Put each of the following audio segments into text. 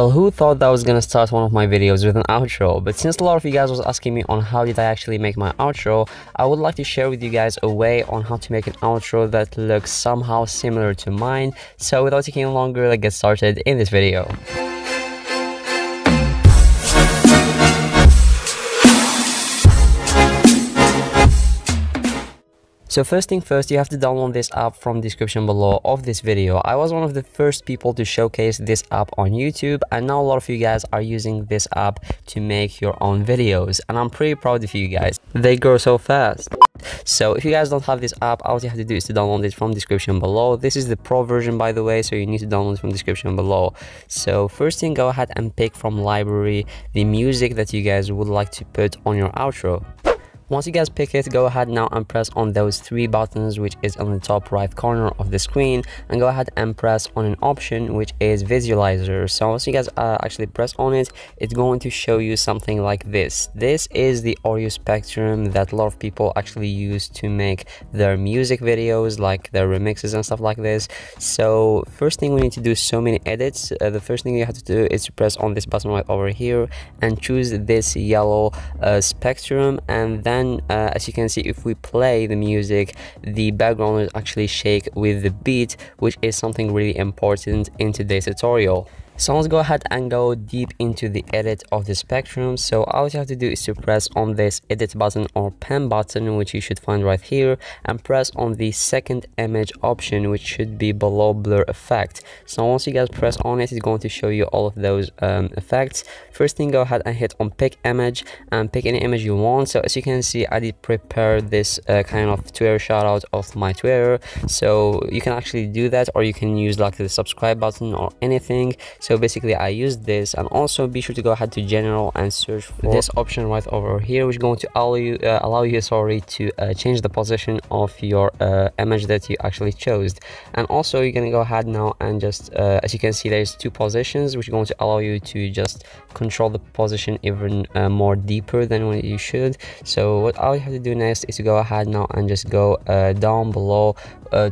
Well, who thought that I was gonna start one of my videos with an outro? But since a lot of you guys was asking me on how did I actually make my outro, I would like to share with you guys a way on how to make an outro that looks somehow similar to mine. So without taking longer, let's get started in this video. So first thing first, you have to download this app from description below of this video. I was one of the first people to showcase this app on YouTube, and now a lot of you guys are using this app to make your own videos, and I'm pretty proud of you guys. They grow so fast. So if you guys don't have this app, all you have to do is to download it from description below. This is the pro version, by the way, so you need to download it from description below. So first thing, go ahead and pick from library the music that you guys would like to put on your outro. Once you guys pick it, go ahead now and press on those three buttons which is on the top right corner of the screen, and go ahead and press on an option which is visualizer. So once you guys actually press on it, it's going to show you something like this. This is the audio spectrum that a lot of people actually use to make their music videos, like their remixes and stuff like this. So first thing, we need to do so many edits. The first thing you have to do is to press on this button right over here and choose this yellow spectrum, and then as you can see, if we play the music, the background will actually shake with the beat, which is something really important in today's tutorial. So let's go ahead and go deep into the edit of the spectrum. So all you have to do is to press on this edit button or pen button, which you should find right here, and press on the second image option, which should be below blur effect. So once you guys press on it, it's going to show you all of those effects. First thing, go ahead and hit on pick image and pick any image you want. So as you can see, I did prepare this kind of Twitter shout out of my Twitter. So you can actually do that, or you can use like the subscribe button or anything. So basically I used this, and also be sure to go ahead to general and search for this option right over here, which is going to allow you to change the position of your image that you actually chose. And also you're going to go ahead now and just as you can see, there's two positions, which is going to allow you to just control the position even more deeper than what you should. So what all you have to do next is to go ahead now and just go down below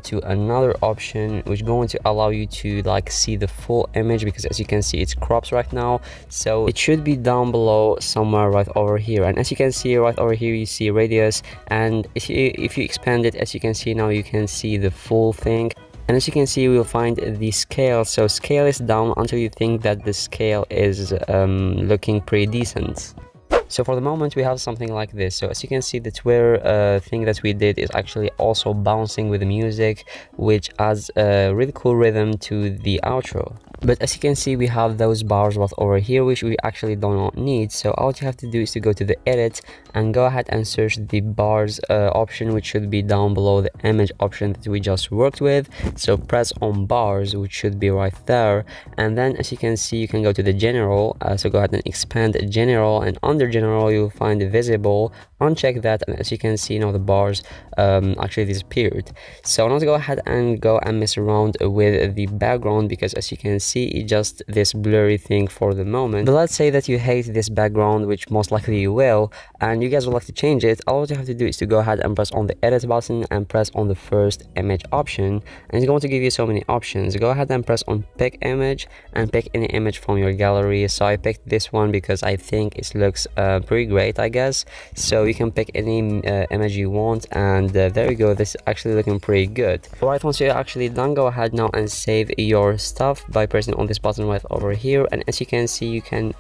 to another option, which is going to allow you to like see the full image, because as you can see, it's crops right now. So it should be down below somewhere right over here, and as you can see right over here, you see radius, and if you expand it, as you can see now, you can see the full thing. And as you can see, we'll find the scale. So scale is down until you think that the scale is looking pretty decent. So for the moment, we have something like this. So as you can see, the Twitter thing that we did is actually also bouncing with the music, which adds a really cool rhythm to the outro. But as you can see, we have those bars right over here, which we actually don't need. So all you have to do is to go to the edit and go ahead and search the bars option, which should be down below the image option that we just worked with. So press on bars, which should be right there, and then as you can see, you can go to the general. So go ahead and expand general, and under general you'll find visible. Uncheck that, and as you can see now, the bars actually disappeared. So now to go ahead and go and mess around with the background, because as you can see, it's just this blurry thing for the moment. But let's say that you hate this background, which most likely you will, and you guys would like to change it. All you have to do is to go ahead and press on the edit button and press on the first image option, and it's going to give you so many options. Go ahead and press on pick image and pick any image from your gallery. So I picked this one because I think it looks pretty great, I guess. So you can pick any image you want, and there you go, this is actually looking pretty good. Alright, once you're actually done, go ahead now and save your stuff by pressing on this button right over here, and as you can see, you can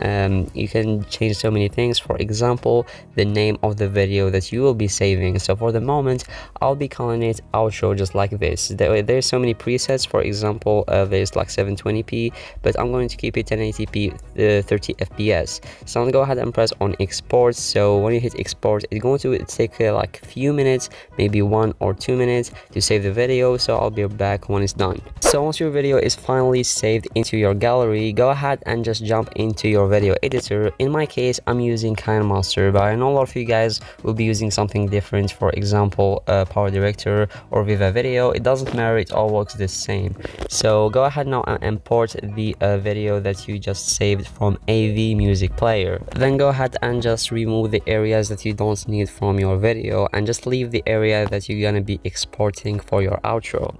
change so many things. For example, the name of the video that you will be saving. So for the moment, I'll be calling it outro, just like this. There's so many presets. For example, there's like 720p, but I'm going to keep it 1080p 30 fps. So I'm gonna go ahead and press on export. So when you hit export, it's going to take like a few minutes, maybe 1 or 2 minutes, to save the video. So I'll be back when it's done. So once your video is finally saved into your gallery, go ahead and just jump into your video editor. In my case, I'm using Kinemaster, but I know a lot of you guys will be using something different. For example, Power Director or Viva Video. It doesn't matter, it all works the same. So go ahead now and import the video that you just saved from avee Music Player. Then go ahead and just remove the areas that you don't need from your video, and just leave the area that you're gonna be exporting for your outro.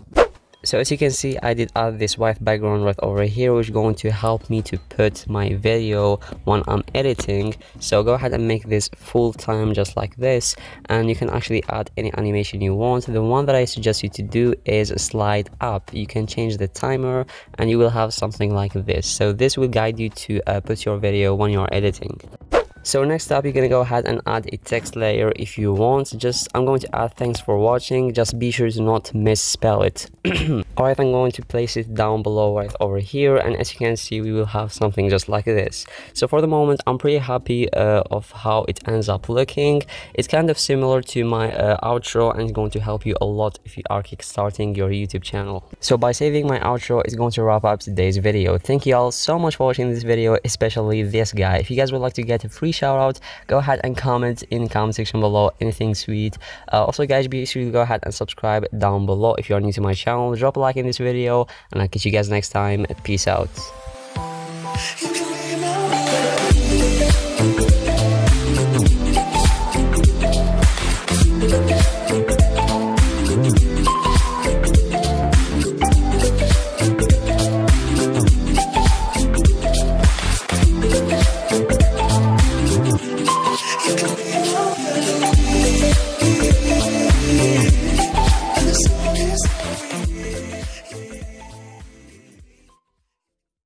So as you can see, I did add this white background right over here, which is going to help me to put my video when I'm editing. So go ahead and make this full time just like this, and you can actually add any animation you want. The one that I suggest you to do is slide up. You can change the timer and you will have something like this. So this will guide you to put your video when you're editing. So next up, you're gonna go ahead and add a text layer if you want. I'm going to add thanks for watching. Just be sure to not misspell it. Alright, I'm going to place it down below right over here, and as you can see, we will have something just like this. So for the moment, I'm pretty happy of how it ends up looking. It's kind of similar to my outro, and it's going to help you a lot if you are kickstarting your YouTube channel. So by saving my outro, it's going to wrap up today's video. Thank you all so much for watching this video, especially this guy. If you guys would like to get a free shout out, go ahead and comment in the comment section below anything sweet. Also guys, be sure to go ahead and subscribe down below if you are new to my channel. Drop a like in this video, and I'll catch you guys next time. Peace out.